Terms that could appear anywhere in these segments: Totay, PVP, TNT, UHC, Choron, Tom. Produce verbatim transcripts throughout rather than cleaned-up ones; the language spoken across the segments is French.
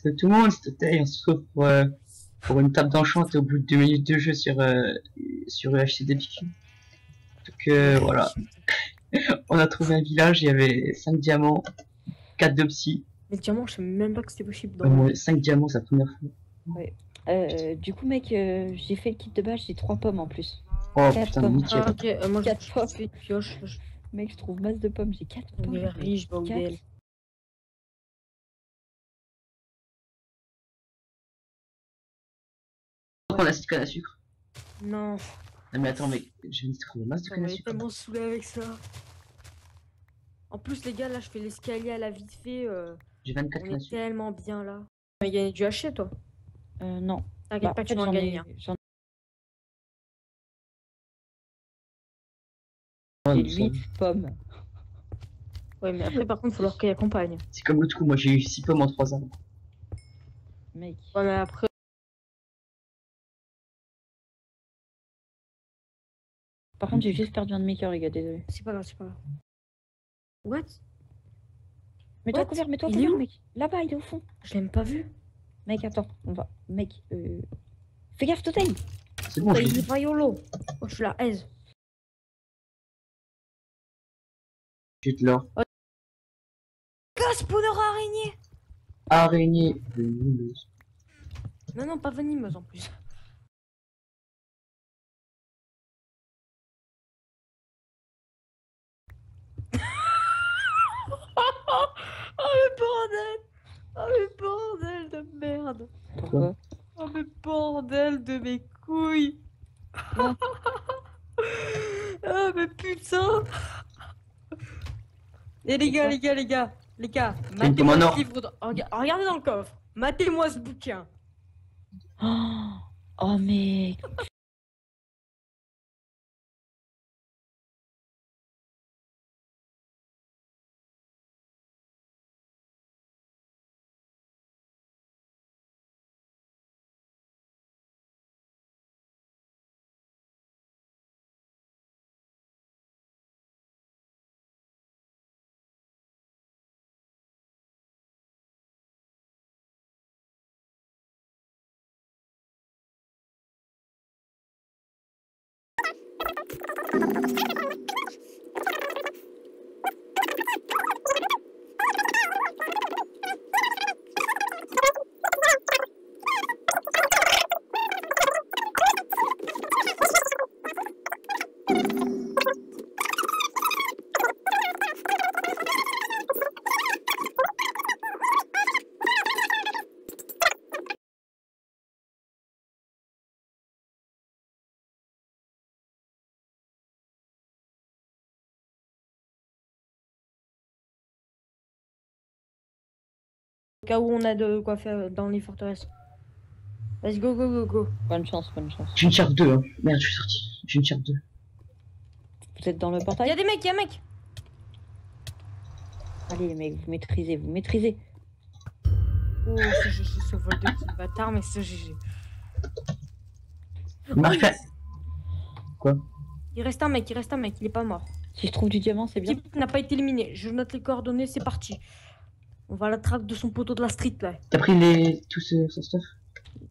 Parce que tout le monde, c'est Totay, on se trouve pour, euh, pour une table d'enchant au bout de deux minutes de jeu sur, euh, sur U H C d'Epic. Donc euh, voilà. On a trouvé un village, il y avait cinq diamants, quatre de psy. Mais diamants, je sais même pas que c'était possible. Dans euh, cinq diamants, c'est la première fois. Ouais. Euh, du coup, mec, euh, j'ai fait le kit de base, j'ai trois pommes en plus. Oh quatre putain, pommes. Nickel. Ah, okay. euh, moi, quatre pommes. Fait pioche. Je... Mec, je trouve masse de pommes, j'ai quatre pommes. Je suis riche, bordel. On a cette canne à sucre. Non. Non mais attends mec, j'ai une trouver masse de canne à sucre. On est tellement saoulé avec ça. En plus les gars là je fais l'escalier à la vite fait. Euh... J'ai vingt-quatre cannes à sucre. Tellement bien là. Mais gagné du H C toi? Euh non. T'inquiète bah, pas que tu vas en gagner. J'ai huit pommes. Ouais mais après par contre faut leur qu'il accompagne. C'est comme l'autre coup, moi j'ai eu six pommes en trois arbres. Mec. Ouais mais après. Par contre, j'ai juste perdu un de mes cœurs, les gars, désolé. C'est pas grave, c'est pas grave. What? Mets-toi à couvert, mets-toi à couvert, mec. Là-bas, il est au fond. Je l'ai même pas vu. Mec, attends, on va. Mec, euh. Fais gaffe, Totay! C'est bon, je suis pas yolo. Oh, je suis la aise. J'ai de l'or. Oh. Spawner araignée! Araignée venimeuse. Non, non, pas venimeuse en plus. Oh le bordel! Oh le bordel de merde! Pourquoi? Oh le bordel de mes couilles! Ah oh, mais putain! Et les gars, les gars, les gars, les gars, matez-moi ce livre dans... oh, regardez dans le coffre! Matez-moi ce bouquin! Oh, oh mais... Cas où on a de quoi faire dans les forteresses. Let's go go go go. Bonne chance, bonne chance. J'ai une charte deux hein. Merde je suis sorti. J'ai une charte deux. Vous êtes dans le portail. Y'a des mecs, y'a un mec. Allez les mecs, vous maîtrisez, vous maîtrisez. Oh ce G G, ce vol de petit bâtard, mais ce G G. Marche à... Quoi? Il reste un mec, il reste un mec, il est pas mort. Si je trouve du diamant, c'est bien. Le type n'a pas été éliminé, je note les coordonnées, c'est parti. On va à la traque de son poteau de la street là. T'as pris les... tout ce son stuff?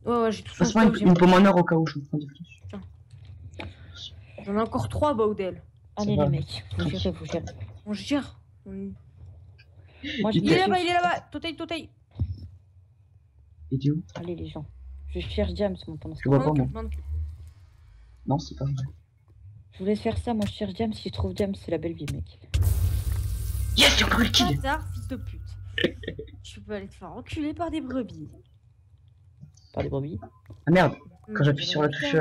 Ouais ouais j'ai tout ça. Passe-moi une pomme en or au cas où je me prends des flèches. J'en ai encore trois Baudel. Allez les mecs, faut gérer, faut gérer. On gère. Il est là-bas, il est là-bas. Totay, Totay. Il est où? Allez les gens. Je cherche James maintenant. Je vois pas moi. Non c'est pas vrai. Je vous laisse faire ça, moi je cherche James, si je trouve James c'est la belle vie mec. Yes j'ai encore le kill. Fils de pute. Tu peux aller te faire enculer par des brebis. Par des brebis? Ah merde! Quand j'appuie sur la touche...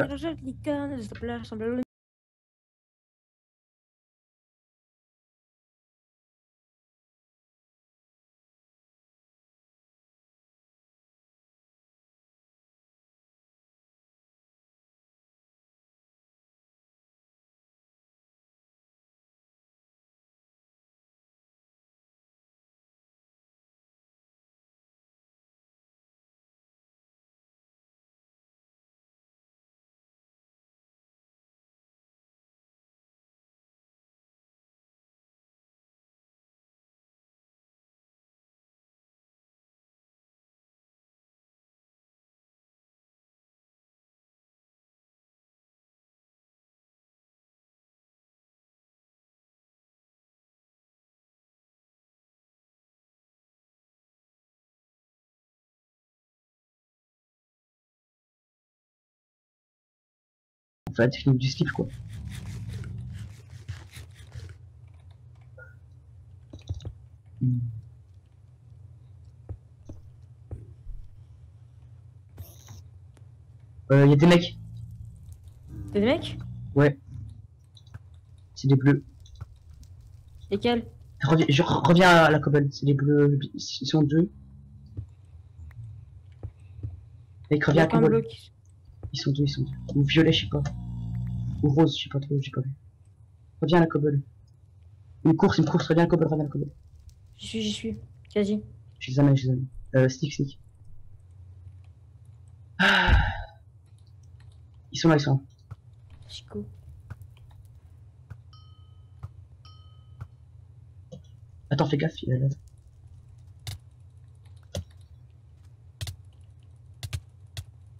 Enfin, la technique du slip, quoi. Mm. Euh, y'a des mecs. T'as des mecs? Ouais. C'est des bleus. Lesquels? Reviens, je reviens à la cobble, c'est des bleus, ils sont deux. Mec, reviens à la cobble. Qui... Ils sont deux, ils sont deux. Ou violet, je sais pas. Ou rose, je sais pas trop, j'ai pas vu. Reviens à la cobble. Une course, une course, reviens à la cobble, reviens à la cobble. J'y suis, j'y suis. Quasi. Je les amène, je les amène. Euh, stick, stick. Ah. Ils sont là, ils sont là. Chico. Attends, fais gaffe, il est là.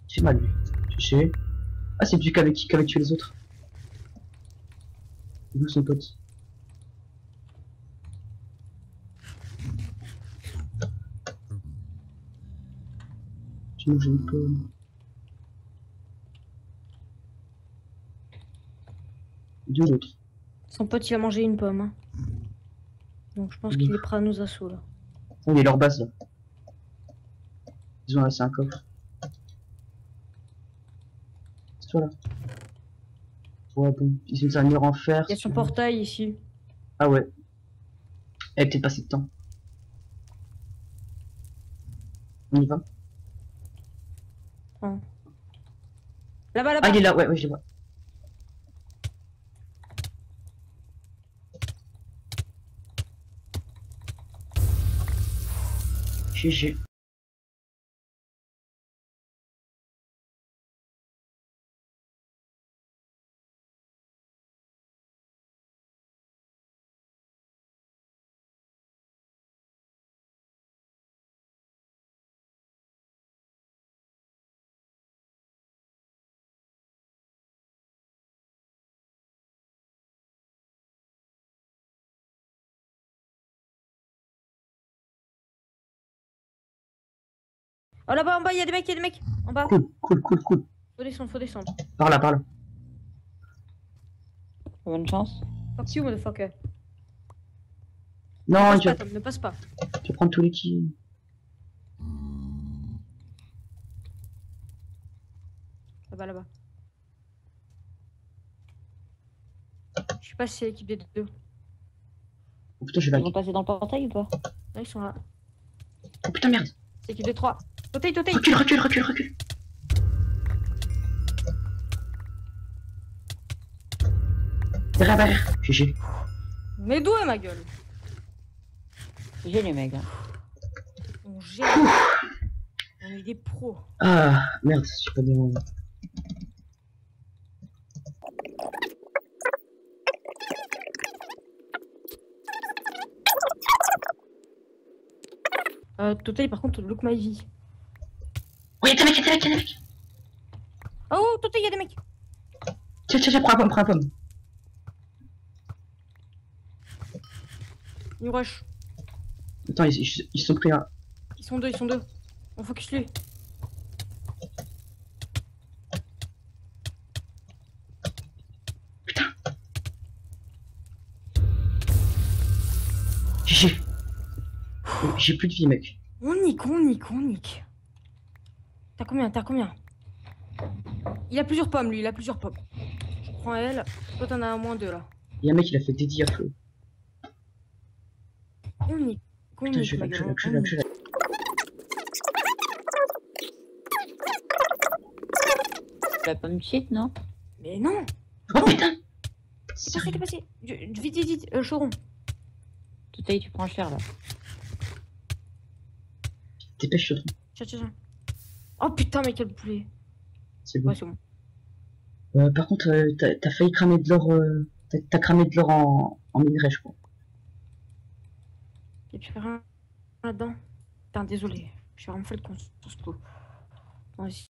J'ai mal, lui. J'ai... Ah, c'est lui qui avait, qui avait tué les autres. Il est où son pote? J'ai mangé une pomme. Deux autres. Son pote, il a mangé une pomme. Hein. Donc je pense mmh. qu'il est prêt à nos assauts là. Oh, il est leur base là. Ils ont laissé un coffre. C'est toi là. Ouais bon, ils sont un mur en fer. Il y a son portail ici. Ah ouais. Elle est peut-être passée de temps. On y va. Ah. Là-bas, là-bas. Ah il est là, ouais, ouais, je le vois. G G. Oh là-bas en bas, il y a des mecs, il y a des mecs en bas. Cool, cool, cool, cool. Faut descendre, faut descendre. Par là, par là. Bonne chance. Fuck you, motherfucker. Non, ne passe, je... pas, Tom, ne passe pas. Je vais prendre tous les kills. Là-bas, là-bas. Je sais pas si c'est l'équipe des deux. Oh putain, je vais. Ils vont passer dans le portail ou pas? Là, ils sont là. Oh putain, merde. C'est l'équipe des trois. Totay, Totay. Recule, recule, recule, recule. Derrière, derrière. G G. Mais d'où est ma gueule? J'ai les mecs. Hein. On gère. On est des pros. Ah merde, je suis pas devant. Euh, Totay, par contre, look my vie. Oh, y'a des mecs, y'a des mecs, y'a des mecs! Oh, Totay, y'a des mecs! Tiens, tiens, tiens, prends la pomme, prends la pomme. Ils rush. Attends, ils, ils, ils sont pris à. Ils sont deux, ils sont deux. On focus lui. Putain! G G. J'ai plus de vie, mec. On nique, on nique, on nique. T'as combien? T'as combien? Il a plusieurs pommes, lui, il a plusieurs pommes. Je prends elle. Toi, t'en as un moins deux, là. Il y a un mec, il a fait des dix à feu. On nique, on nique. Putain, je l'ai, je l'ai, je l'ai, je l'ai. Tu vas pas me cheat, non? Mais non! Oh putain! C'est ça qui est passé. Vite, vite, vite, euh, Choron. Tout à l'heure, tu prends le fer, là. Dépêche, Choron. Tiens, tiens, tiens. Oh putain, mais quel poulet! C'est bon. Ouais, c'est bon. Euh, par contre, euh, t'as failli cramer de l'or. Euh, t'as cramé de l'or en, en minerai, je crois. Y'a plus rien là-dedans. Putain, désolé. Je suis vraiment fait le con sur ce coup. Vas-y.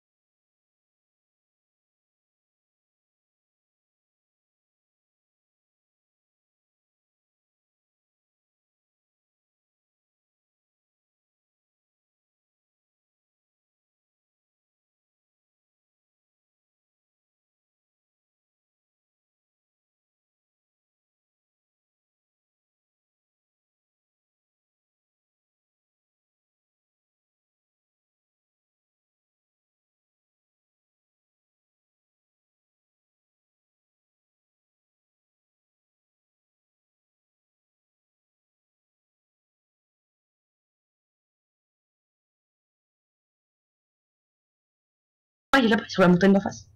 il est là-bas, sur la montagne d'en face.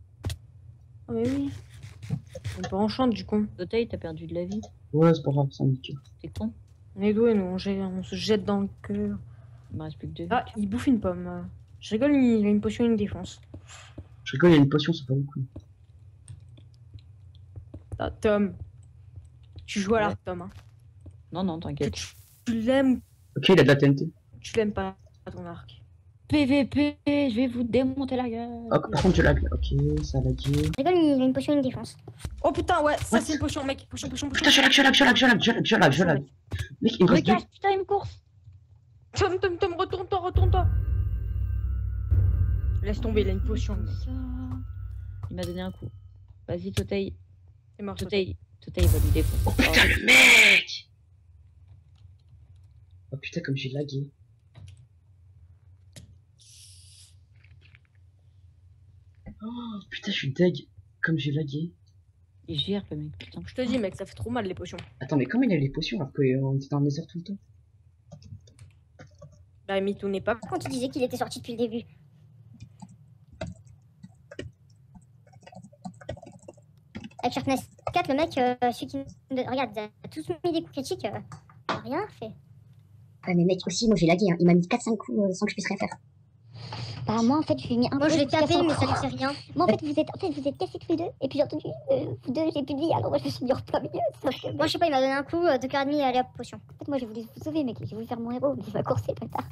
Ah mais oui. On peut enchanter du con. Totay, t'as perdu de la vie. Ouais, c'est pas grave, c'est indiqué. T'es con. On est doué, nous, on, on se jette dans le cœur. Il me reste plus que deux. Ah, il bouffe une pomme. Je rigole, il a une potion et une défense. Je rigole, il a une potion, c'est pas beaucoup. Ah, Tom. Tu joues à l'art, ouais. Tom. Hein. Non, non, t'inquiète. Tu, tu l'aimes. Ok, il a de la T N T. Tu l'aimes pas, ton arc. P V P, je vais vous démonter la gueule. Ah, par contre, tu l'as. Ok, ça va dire. Rigole, il a une potion et une défense. Oh putain, ouais, ça c'est une potion, mec. Potion, potion, potion. Putain, je lag, je lag, je lag, je lag, je lag, je lag, je lag. Mec, il me reste. Regarde, putain, il me course. Tom, Tom, Tom, retourne-toi, retourne-toi. Laisse tomber, il a une potion, mec. Il m'a donné un coup. Vas-y, Totay. C'est mort, Totay. Totay, il va nous défoncer. Oh putain, le mec. Oh putain, comme j'ai lagué. Oh putain, je suis deg. Comme j'ai lagué. Il gère le mec, putain. Je te dis, mec, ça fait trop mal les potions. Attends, mais comment il a les potions alors qu'on était dans le désert tout le temps? Bah, mais il tournait pas. Quand tu disais qu'il était sorti depuis le début. Avec Sharpness quatre, le mec, euh, celui qui. Regarde, il a tous mis des coups critiques. Euh, rien fait. Ouais, mais mec, aussi, moi j'ai lagué. Hein. Il m'a mis quatre cinq coups euh, sans que je puisse rien faire. Bah moi en fait j'ai mis un. Moi je l'ai tapé mais ça ne fait rien. Moi en fait vous êtes en fait vous êtes cassés tous les deux et puis j'ai entendu euh, vous deux j'ai plus de vie alors moi je me suis mis en plein milieu. Moi je sais pas il m'a donné un coup euh, de cœur et demi à la potion. En fait moi j'ai voulu vous sauver mec, j'ai voulu faire mon héros mais il m'a coursé pas tard.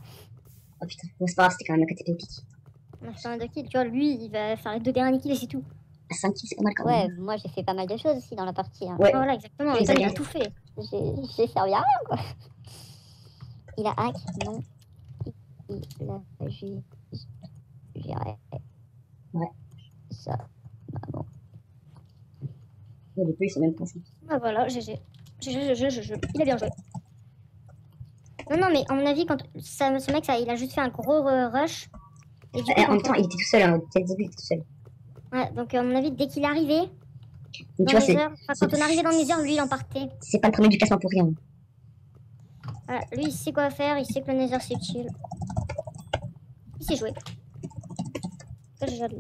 Oh putain, bon c'est pas grave c'était quand même un côté épique. On a fait un deux kills, tu vois lui il va faire les deux derniers kills et c'est tout. cinq kills c'est pas mal quand même. Ouais moi j'ai fait pas mal de choses aussi dans la partie. Hein. Ouais voilà exactement, mais ça il a tout fait. J'ai servi à rien quoi. Il a hack, non. Il a j'ai... J'irai. Ouais. Ça. Bah bon. Il y a des pays, c'est même confus. Ah voilà, G G. G G, G G, G G. Il a bien joué. Non, non, mais à mon avis, quand ça, ce mec, ça, il a juste fait un gros rush. Et du coup, en même temps, il était tout seul, hein. Dès le début, il était tout seul. Ouais, donc à mon avis, dès qu'il est arrivé. Tu vois, c'est. Quand on arrivait dans les heures, lui, il en partait. C'est pas le premier du classement pour rien. Voilà, lui, il sait quoi faire, il sait que le Nether, c'est utile. Il sait jouer. C'est joli.